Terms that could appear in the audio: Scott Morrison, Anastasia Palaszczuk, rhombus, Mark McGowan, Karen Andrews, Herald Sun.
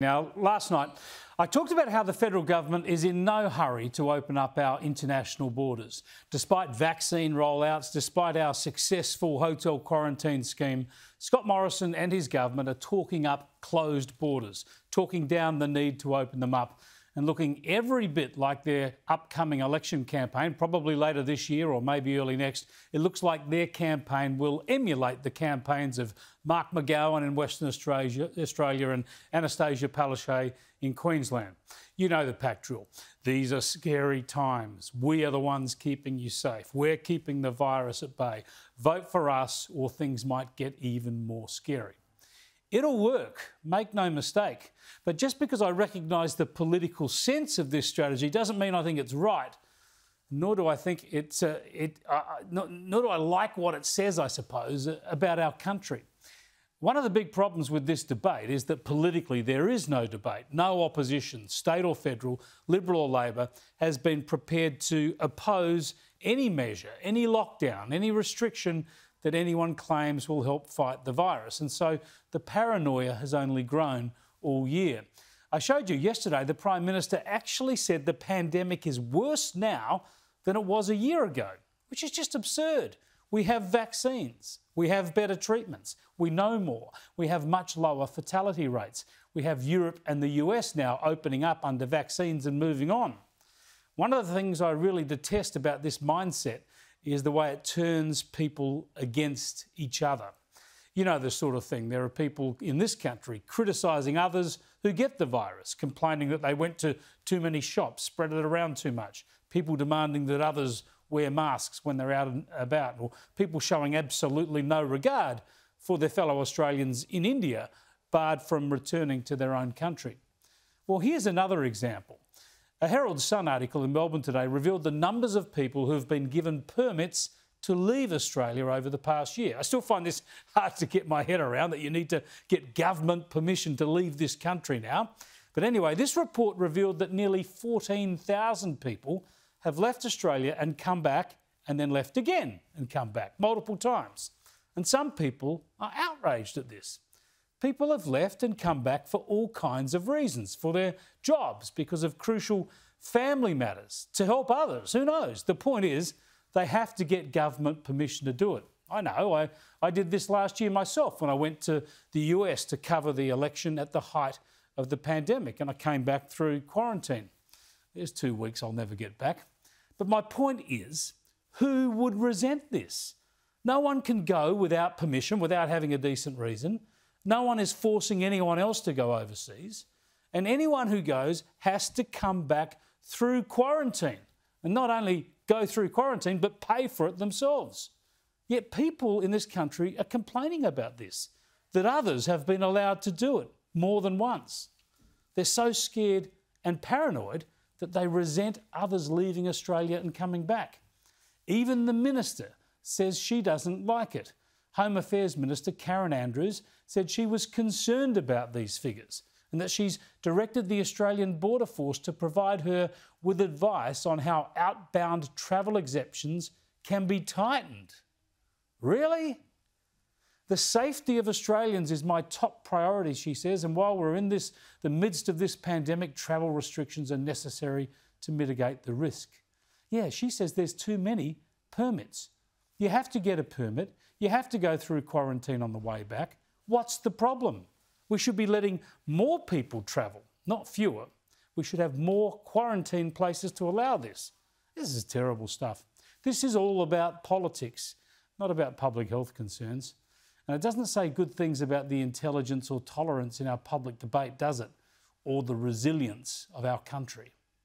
Now, last night, I talked about how the federal government is in no hurry to open up our international borders, despite vaccine rollouts, despite our successful hotel quarantine scheme. Scott Morrison and his government are talking up closed borders, talking down the need to open them up, and looking every bit like their upcoming election campaign, probably later this year or maybe early next. It looks like their campaign will emulate the campaigns of Mark McGowan in Western Australia and Anastasia Palaszczuk in Queensland. You know the pack drill. These are scary times. We are the ones keeping you safe. We're keeping the virus at bay. Vote for us or things might get even more scary. It'll work, make no mistake. But just because I recognise the political sense of this strategy doesn't mean I think it's right, nor do I think it's... nor do I like what it says, I suppose, about our country. One of the big problems with this debate is that politically there is no debate. No opposition, state or federal, Liberal or Labor, has been prepared to oppose any measure, any lockdown, any restriction that anyone claims will help fight the virus. And so the paranoia has only grown all year. I showed you yesterday the Prime Minister actually said the pandemic is worse now than it was a year ago, which is just absurd. We have vaccines. We have better treatments. We know more. We have much lower fatality rates. We have Europe and the US now opening up under vaccines and moving on. One of the things I really detest about this mindset is the way it turns people against each other. You know the sort of thing. There are people in this country criticising others who get the virus, complaining that they went to too many shops, spread it around too much, people demanding that others wear masks when they're out and about, or people showing absolutely no regard for their fellow Australians in India, barred from returning to their own country. Well, here's another example. A Herald Sun article in Melbourne today revealed the numbers of people who have been given permits to leave Australia over the past year. I still find this hard to get my head around, that you need to get government permission to leave this country now. But anyway, this report revealed that nearly 14,000 people have left Australia and come back, and then left again and come back multiple times. And some people are outraged at this. People have left and come back for all kinds of reasons, for their jobs, because of crucial family matters, to help others, who knows? The point is, they have to get government permission to do it. I know, I did this last year myself when I went to the US to cover the election at the height of the pandemic, and I came back through quarantine. There's 2 weeks I'll never get back. But my point is, who would resent this? No one can go without permission, without having a decent reason. No one is forcing anyone else to go overseas, and anyone who goes has to come back through quarantine, and not only go through quarantine but pay for it themselves. Yet people in this country are complaining about this, that others have been allowed to do it more than once. They're so scared and paranoid that they resent others leaving Australia and coming back. Even the minister says she doesn't like it. Home Affairs Minister Karen Andrews said she was concerned about these figures and that she's directed the Australian Border Force to provide her with advice on how outbound travel exemptions can be tightened. Really? The safety of Australians is my top priority, she says, and while we're in the midst of this pandemic, travel restrictions are necessary to mitigate the risk. Yeah, she says there's too many permits. You have to get a permit. You have to go through quarantine on the way back. What's the problem? We should be letting more people travel, not fewer. We should have more quarantine places to allow this. This is terrible stuff. This is all about politics, not about public health concerns. And it doesn't say good things about the intelligence or tolerance in our public debate, does it? Or the resilience of our country.